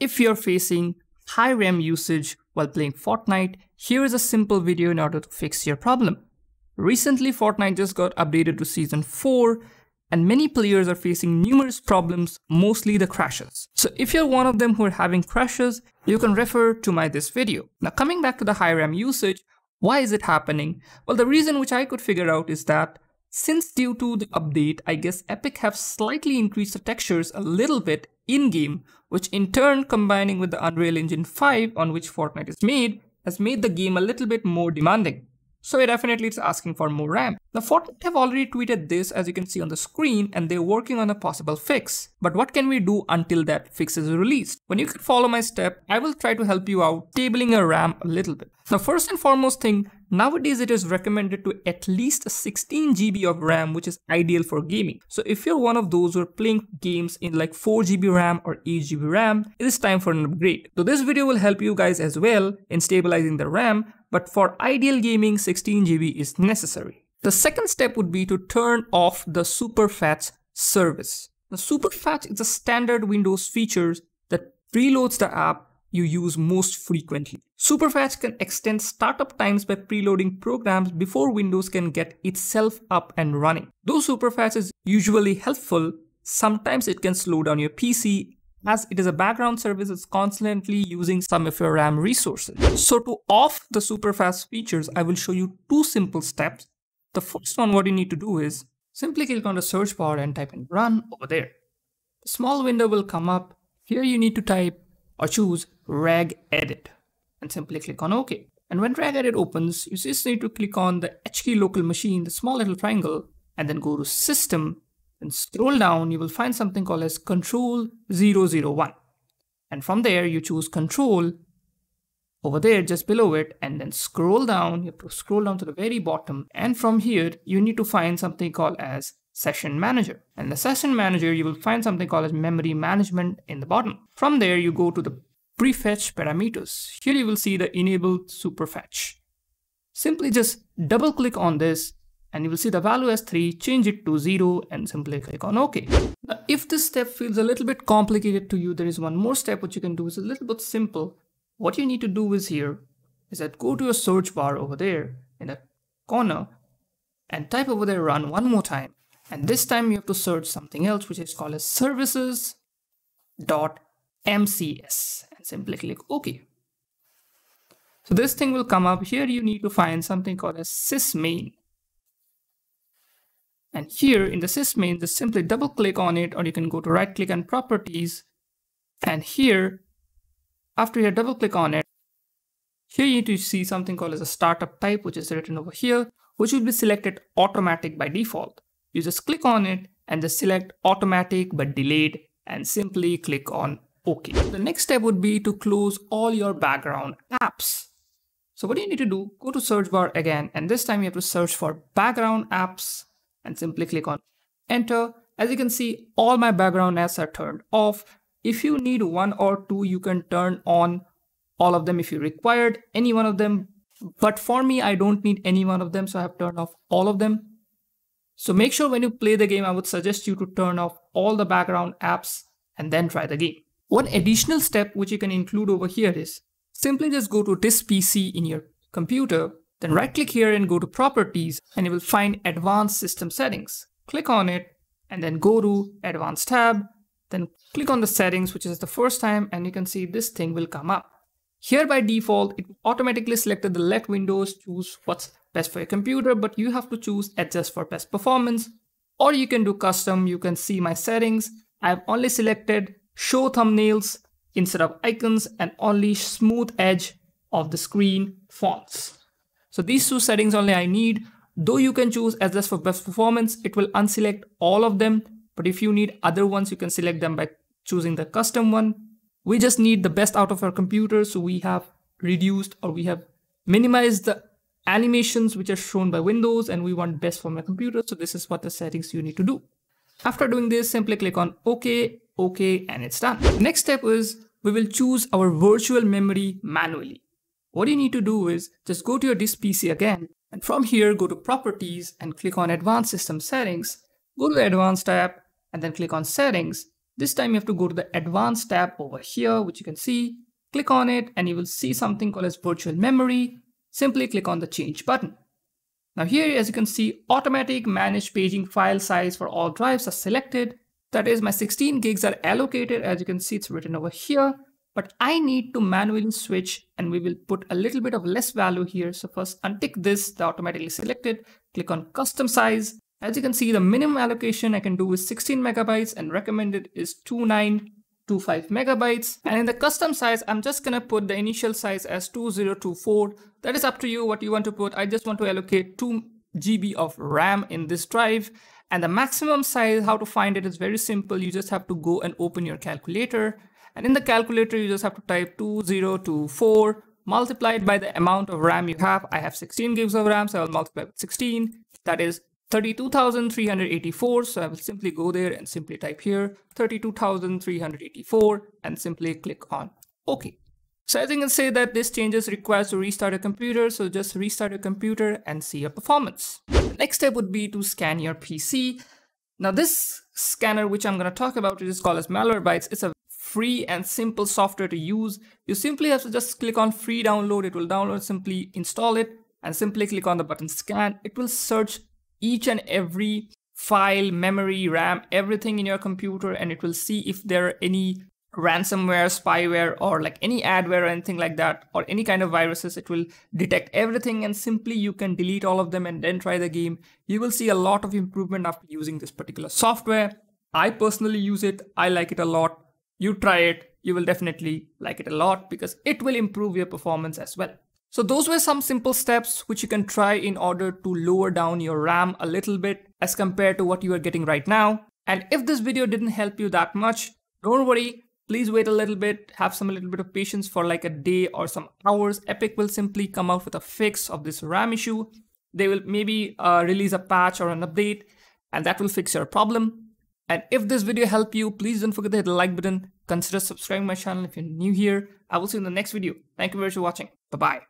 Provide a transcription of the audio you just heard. If you're facing high RAM usage while playing Fortnite, here is a simple video in order to fix your problem. Recently, Fortnite just got updated to Season 4 and many players are facing numerous problems, mostly the crashes. So if you're one of them who are having crashes, you can refer to this video. Now coming back to the high RAM usage, why is it happening? Well, the reason which I could figure out is that since due to the update, I guess Epic have slightly increased the textures a little bit in-game, which in turn combining with the Unreal Engine 5 on which Fortnite is made, has made the game a little bit more demanding. So definitely it's asking for more RAM. Now Fortnite have already tweeted this as you can see on the screen and they're working on a possible fix. But what can we do until that fix is released? When you can follow my step, I will try to help you out tabling your RAM a little bit. Now first and foremost thing, nowadays it is recommended to at least 16 GB of RAM, which is ideal for gaming. So if you're one of those who are playing games in like 4 GB RAM or 8 GB RAM, it is time for an upgrade. So this video will help you guys as well in stabilizing the RAM, but for ideal gaming, 16 GB is necessary. The second step would be to turn off the Superfetch service. The Superfetch is a standard Windows feature that preloads the app you use most frequently. Superfetch can extend startup times by preloading programs before Windows can get itself up and running. Though Superfetch is usually helpful, sometimes it can slow down your PC as it is a background service that's constantly using some of your RAM resources. So to off the Superfetch features, I will show you two simple steps. The first one, what you need to do is simply click on the search bar and type in run over there. A small window will come up. Here you need to type or choose Reg Edit and simply click on OK. And when Reg Edit opens, you just need to click on the HK local machine, the small little triangle, and then go to System and scroll down. You will find something called as Control 001. And from there you choose Control over there just below it and then scroll down. You have to scroll down to the very bottom. And from here, you need to find something called as Session Manager, and the Session Manager you will find something called as memory management in the bottom. From there you go to the Prefetch parameters. Here you will see the enable Superfetch. Simply just double click on this and you will see the value as 3, change it to 0 and simply click on OK. Now, if this step feels a little bit complicated to you, there is one more step which you can do. It's a little bit simple. What you need to do is here is that go to your search bar over there in the corner and type over there run one more time. And this time you have to search something else which is called as services.mcs and simply click OK. So this thing will come up. Here you need to find something called as SysMain. And here in the SysMain, just simply double click on it, or you can go to right click and properties. And here, after you double click on it, here you need to see something called as a startup type which is written over here, which will be selected automatic by default. You just click on it and just select automatic but delayed and simply click on OK. The next step would be to close all your background apps. So what do you need to do? Go to search bar again, and this time you have to search for background apps and simply click on enter. As you can see, all my background apps are turned off. If you need one or two, you can turn on all of them if you required any one of them. But for me, I don't need any one of them, so I have turned off all of them. So make sure when you play the game, I would suggest you to turn off all the background apps and then try the game. One additional step which you can include over here is simply just go to this PC in your computer, then right click here and go to properties and you will find advanced system settings. Click on it and then go to advanced tab, then click on the settings which is the first time and you can see this thing will come up. Here by default, it automatically selected the left windows, choose what's best for your computer, but you have to choose adjust for best performance, or you can do custom. You can see my settings. I've only selected show thumbnails instead of icons and only smooth edge of the screen fonts. So these two settings only I need, though you can choose adjust for best performance. It will unselect all of them, but if you need other ones, you can select them by choosing the custom one. We just need the best out of our computer. So we have reduced or we have minimized the animations which are shown by Windows and we want best for my computer. So this is what the settings you need to do. After doing this, simply click on OK, and it's done. Next step is we will choose our virtual memory manually. What you need to do is just go to your disk PC again. And from here, go to properties and click on advanced system settings, go to the advanced tab and then click on settings. This time you have to go to the advanced tab over here, which you can see. Click on it and you will see something called as virtual memory. Simply click on the change button. Now here, as you can see, automatic manage paging file size for all drives are selected. That is, my 16 gigs are allocated. As you can see, it's written over here, but I need to manually switch and we will put a little bit of less value here. So first untick this, the automatically selected, click on custom size. As you can see, the minimum allocation I can do is 16 megabytes and recommended is 2925 megabytes. And in the custom size, I'm just gonna put the initial size as 2024. That is up to you what you want to put. I just want to allocate 2 GB of RAM in this drive. And the maximum size, how to find it is very simple. You just have to go and open your calculator. And in the calculator, you just have to type 2024 multiplied by the amount of RAM you have. I have 16 gigs of RAM, so I'll multiply with 16. That is 32,384. So I will simply go there and simply type here 32,384 and simply click on OK. So as you can see that this changes requires to restart your computer. So just restart your computer and see your performance. The next step would be to scan your PC. Now this scanner, which I'm going to talk about, is called as Malwarebytes. It's a free and simple software to use. You simply have to just click on free download. It will download, simply install it and simply click on the button scan. It will search each and every file, memory, RAM, everything in your computer, and it will see if there are any ransomware, spyware, or like any adware or anything like that, or any kind of viruses. It will detect everything and simply you can delete all of them and then try the game. You will see a lot of improvement after using this particular software. I personally use it. I like it a lot. You try it. You will definitely like it a lot because it will improve your performance as well. So those were some simple steps which you can try in order to lower down your RAM a little bit as compared to what you are getting right now. And if this video didn't help you that much, don't worry, please wait a little bit, have some little bit of patience for like a day or some hours. Epic will simply come out with a fix of this RAM issue. They will maybe release a patch or an update and that will fix your problem. And if this video helped you, please don't forget to hit the like button. Consider subscribing my channel if you're new here. I will see you in the next video. Thank you very much for watching. Bye-bye.